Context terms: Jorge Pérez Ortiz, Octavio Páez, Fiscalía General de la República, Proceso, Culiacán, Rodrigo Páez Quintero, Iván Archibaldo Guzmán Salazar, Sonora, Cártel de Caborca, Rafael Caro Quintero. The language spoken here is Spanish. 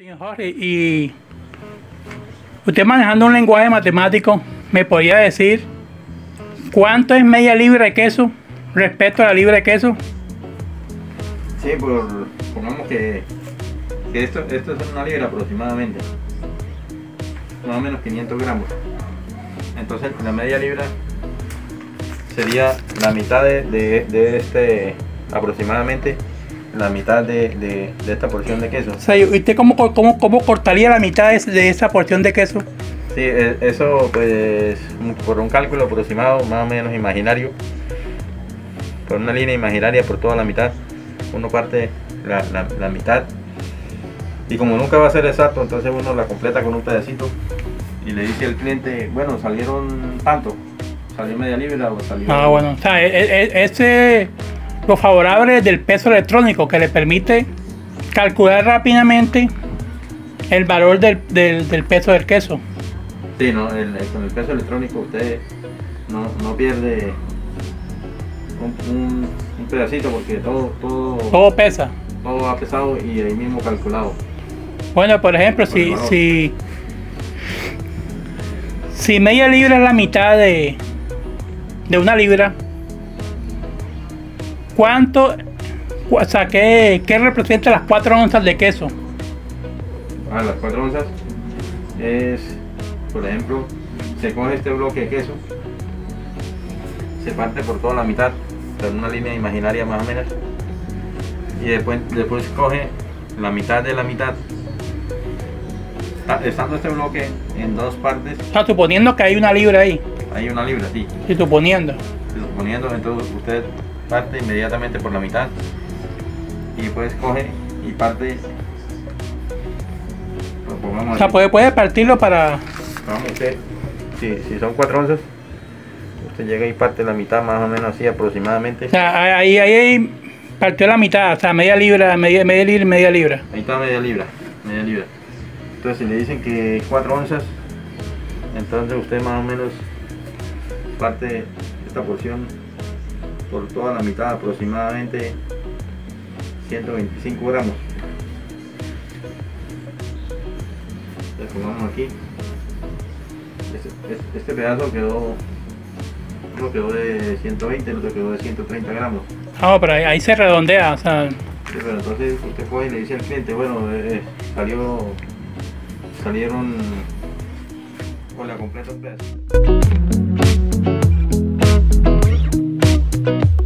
Señor Jorge, y usted manejando un lenguaje matemático, ¿me podría decir cuánto es media libra de queso respecto a la libra de queso? Sí, pongamos que esto es una libra aproximadamente, más o menos 500 gramos. Entonces la media libra sería la mitad de este, aproximadamente la mitad de esta porción de queso. O sea, ¿usted cómo cortaría la mitad de esa porción de queso? Sí, eso pues por un cálculo aproximado, más o menos imaginario, por una línea imaginaria por toda la mitad, uno parte la mitad, y como nunca va a ser exacto, entonces uno la completa con un pedacito y le dice al cliente, bueno, salieron tanto, salió media libra o salió... Ah, bueno, o sea, ese... Lo favorable del peso electrónico, que le permite calcular rápidamente el valor del peso del queso. Sí, no, con el peso electrónico usted no pierde un pedacito, porque todo pesa. Todo va pesado y ahí mismo calculado. Bueno, por ejemplo, si media libra es la mitad de una libra, ¿cuánto, o sea, qué representa las 4 onzas de queso? Ah, las 4 onzas es, por ejemplo, se coge este bloque de queso, se parte por toda la mitad, con una línea imaginaria más o menos, y después coge la mitad de la mitad, estando este bloque en dos partes. O sea, suponiendo que hay una libra ahí. Hay una libra, sí. Y suponiendo. Suponiendo, entonces usted parte inmediatamente por la mitad y pues coge y parte, o sea, puede partirlo para... Vamos, usted, si son 4 onzas, usted llega y parte la mitad más o menos así aproximadamente. O sea, ahí partió la mitad, o sea, media libra. Ahí está media libra. Entonces si le dicen que 4 onzas, entonces usted más o menos parte esta porción por toda la mitad, aproximadamente 125 gramos. Le pongamos aquí. Este pedazo quedó, uno quedó de 120, el otro quedó de 130 gramos. Ah, pero ahí se redondea, o sea. Sí, pero entonces usted coge y le dice al cliente, bueno, salieron con la completa un pedazo.